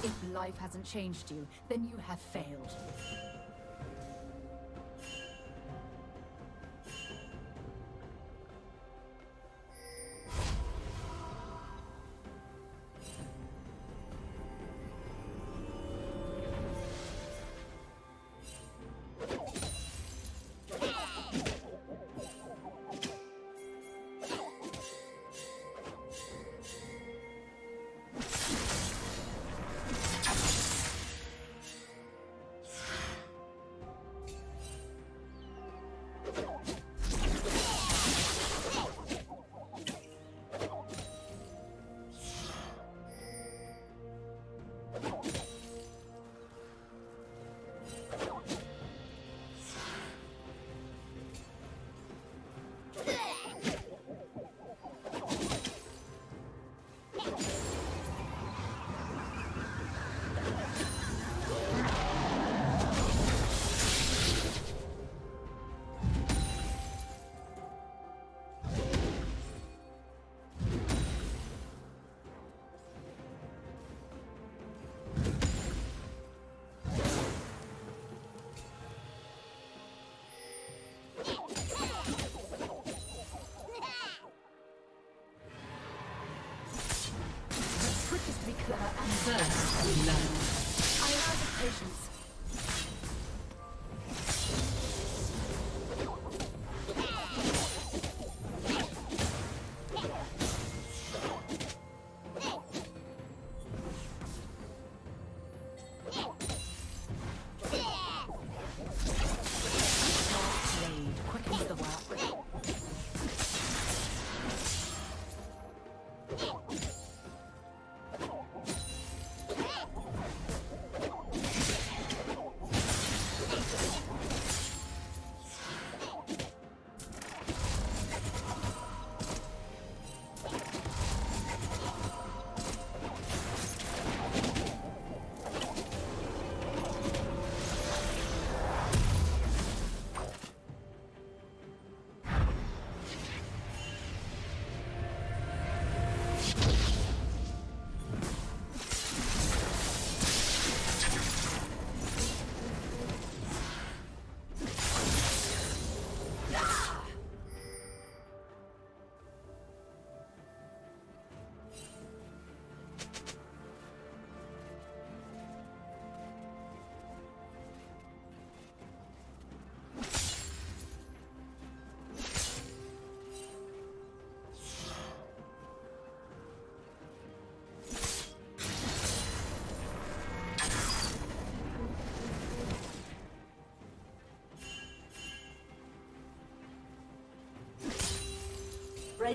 If life hasn't changed you, then you have failed. First, love. I am out of patience. The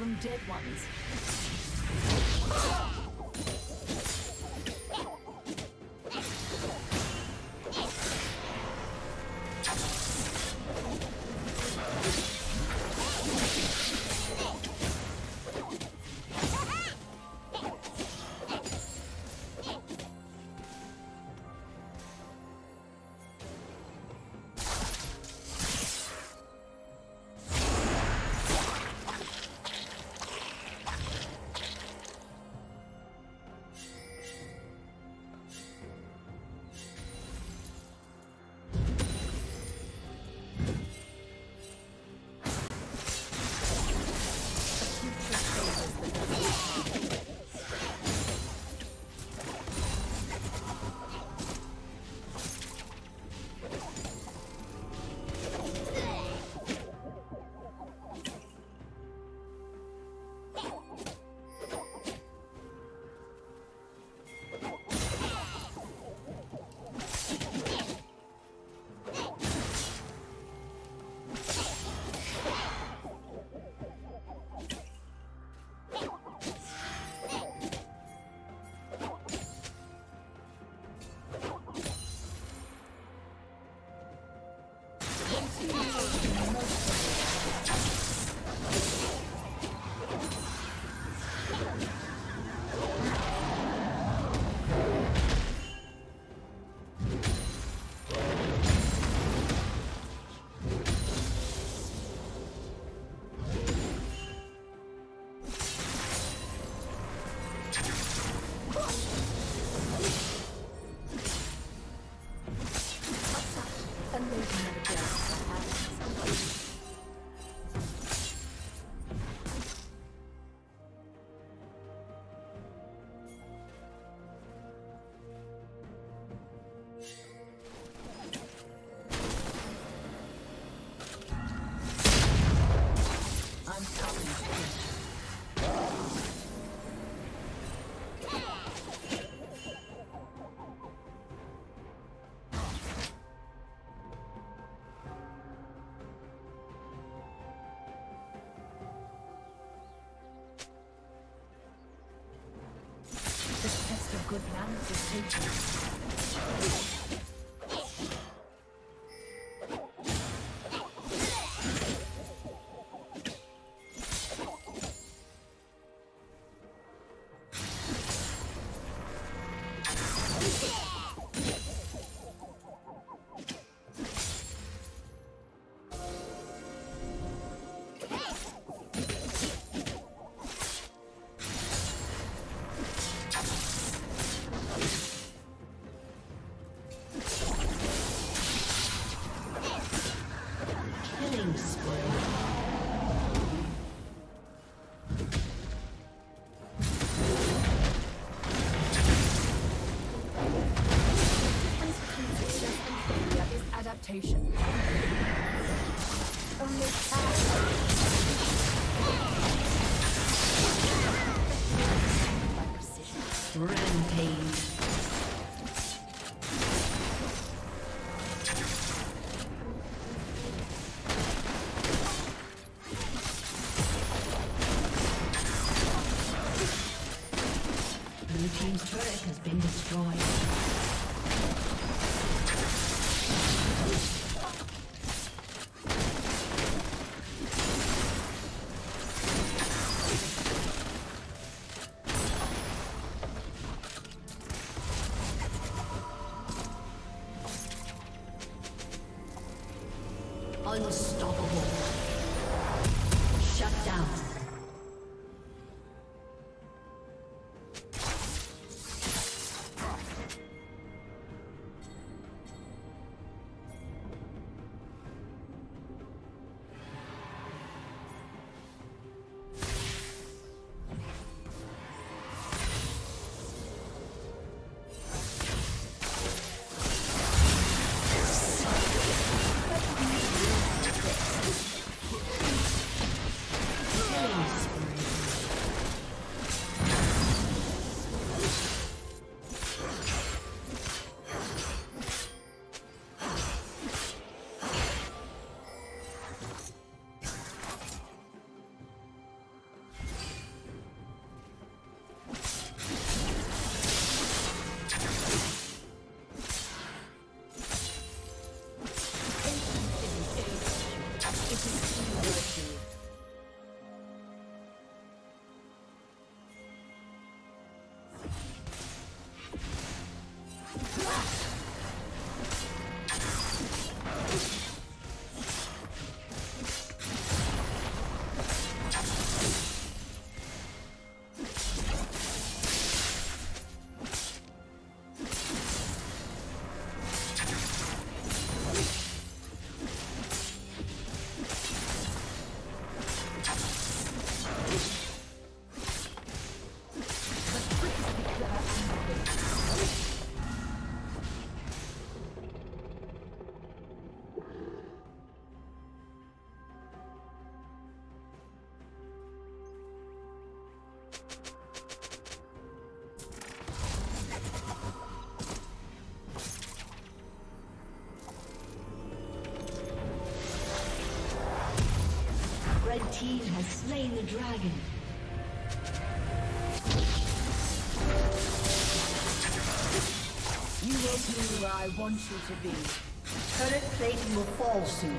From dead ones. Good man is unstoppable. Shut down. Red team has slain the dragon. You will be where I want you to be. Current plating will fall soon.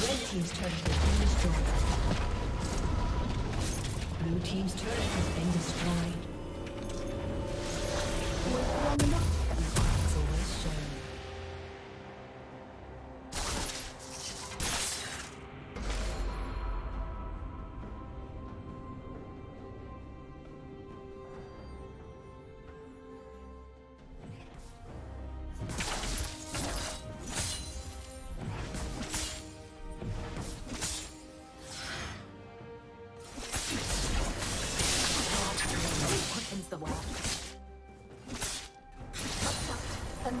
Team's turret has been destroyed. Blue team's turret has been destroyed. Red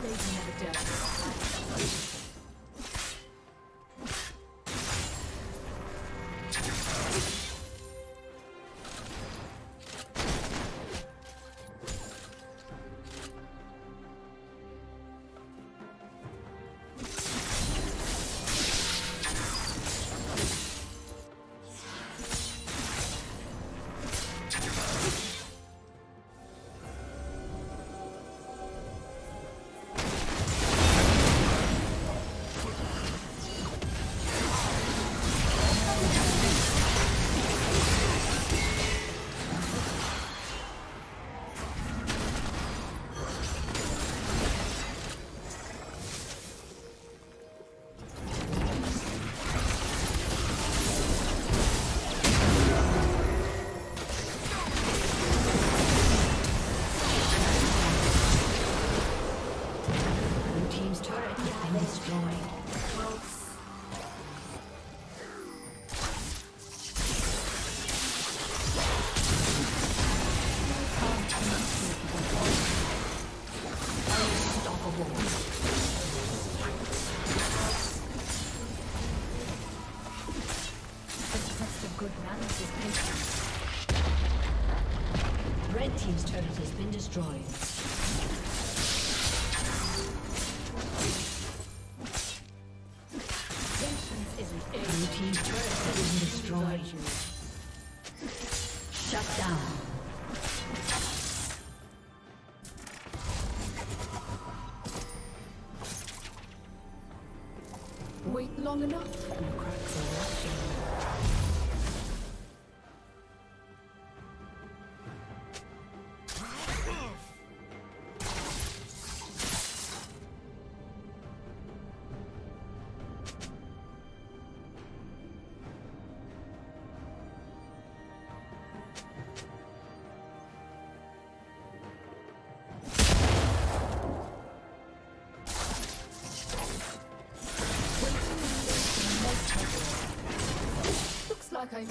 team's turret has been destroyed. I'm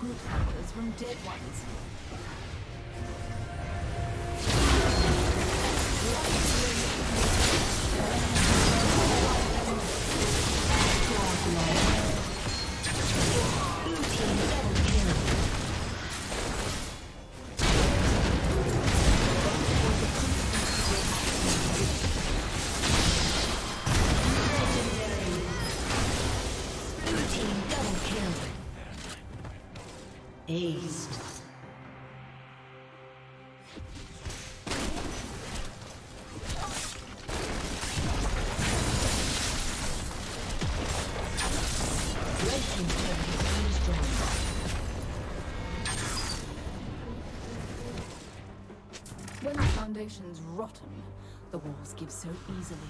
Good powers from dead ones. When the foundation's rotten, the walls give so easily.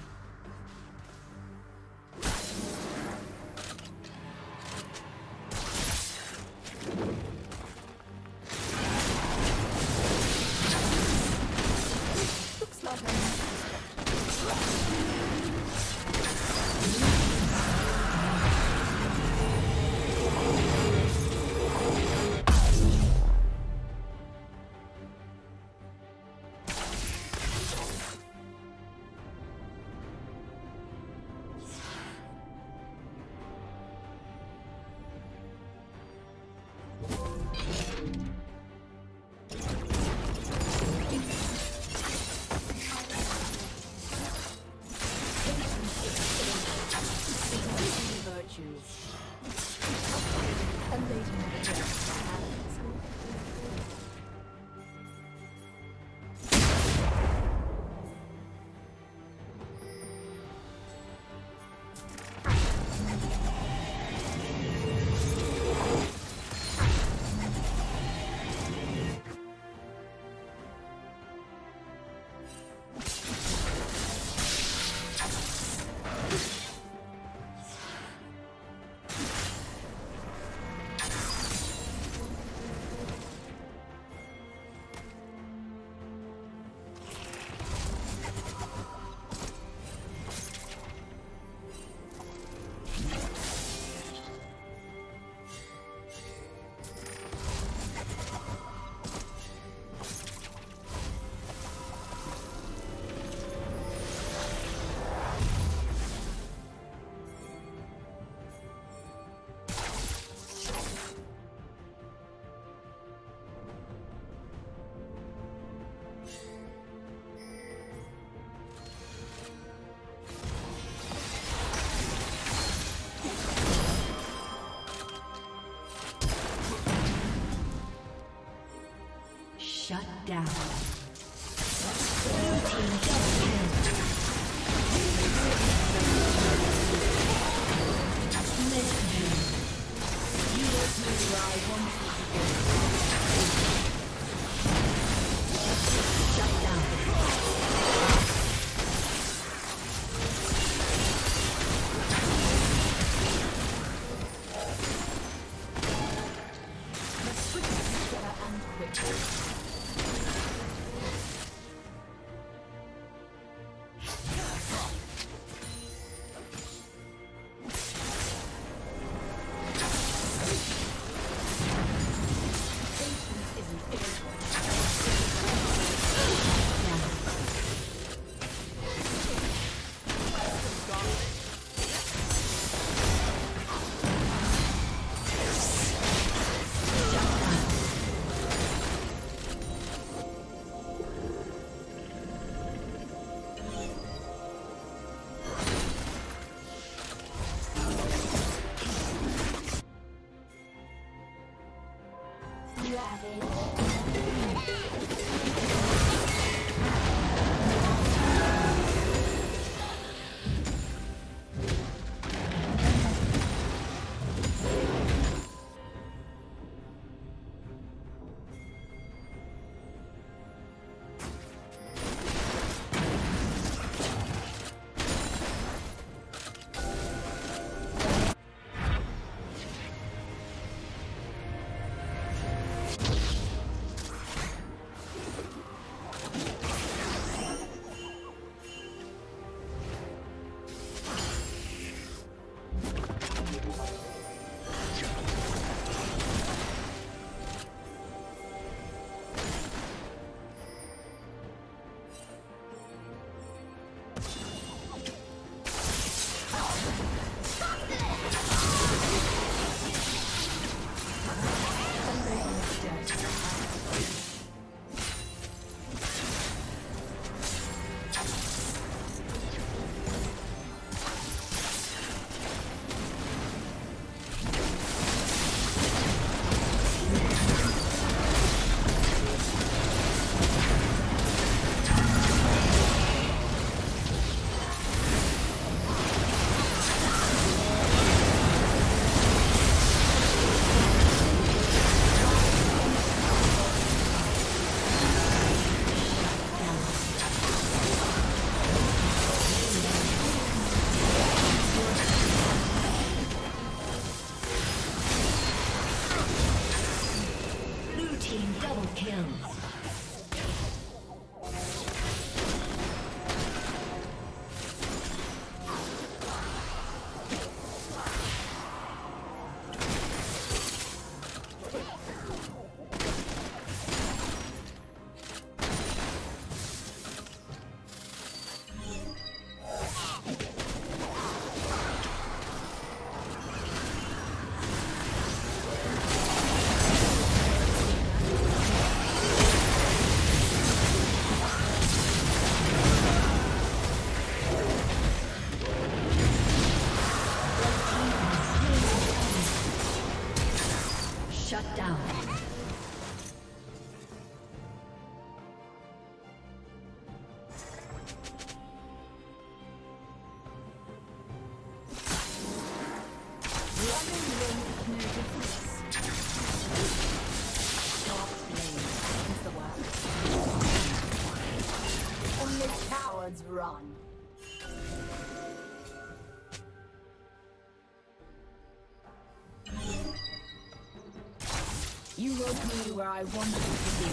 Shut down. kill. Run. You wrote me where I wanted to be.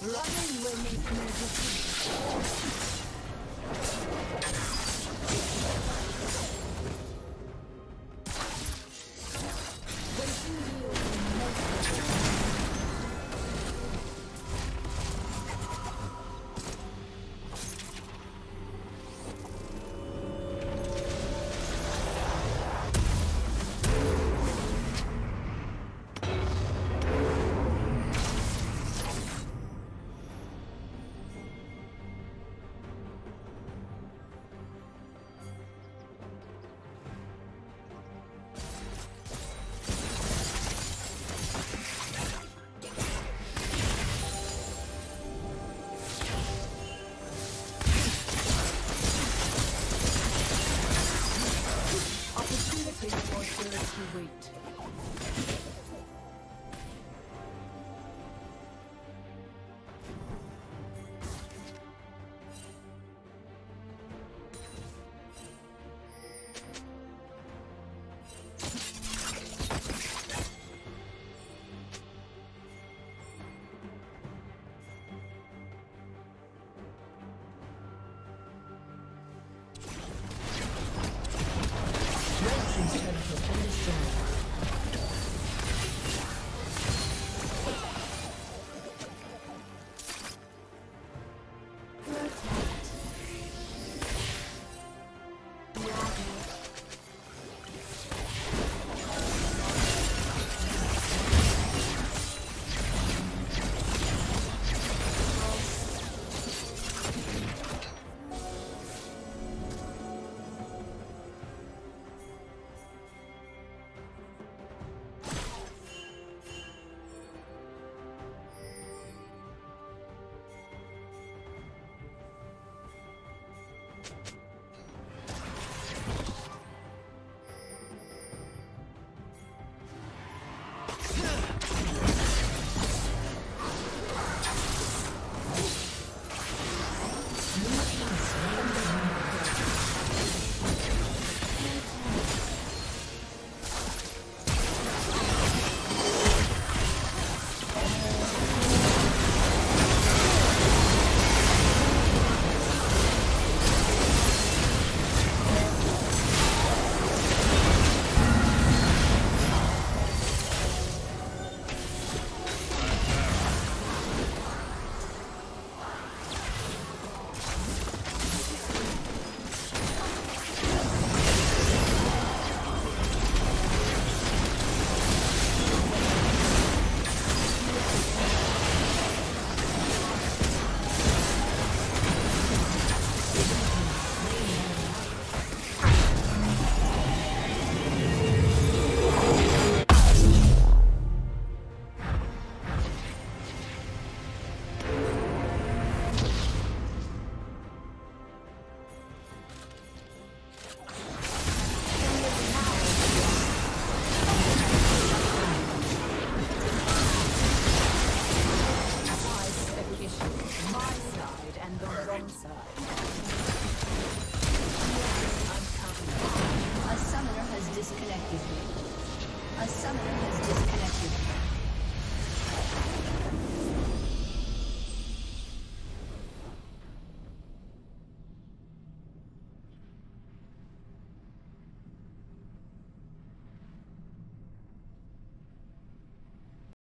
Running will make no difference.